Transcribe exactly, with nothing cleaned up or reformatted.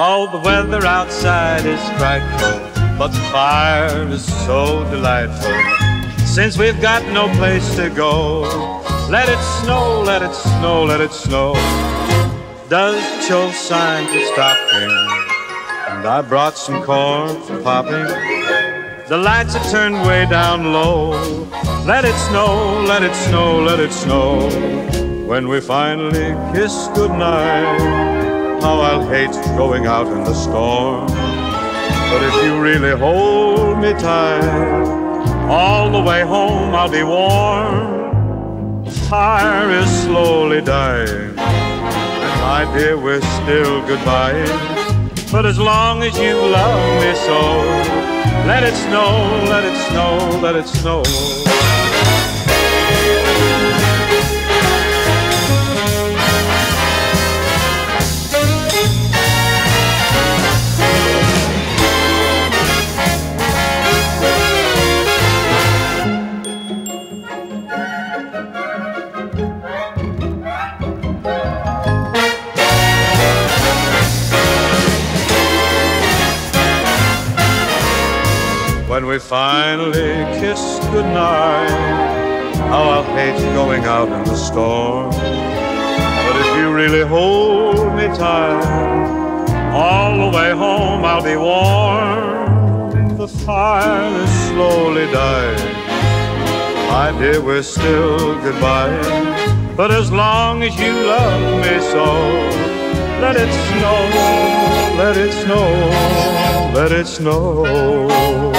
Oh, the weather outside is frightful, but the fire is so delightful. Since we've got no place to go, let it snow, let it snow, let it snow. Does Cho signs are stopping, and I brought some corn for popping. The lights are turned way down low. Let it snow, let it snow, let it snow. When we finally kiss goodnight, how I'll hate going out in the storm. But if you really hold me tight, all the way home I'll be warm. The fire is slowly dying, and my dear, we're still goodbye. But as long as you love me so, let it snow, let it snow, let it snow. When we finally kiss goodnight, how I'll hate going out in the storm. But if you really hold me tight, all the way home I'll be warm. The fire is slowly dying, my dear, we're still goodbye. But as long as you love me so, let it snow, let it snow, let it snow.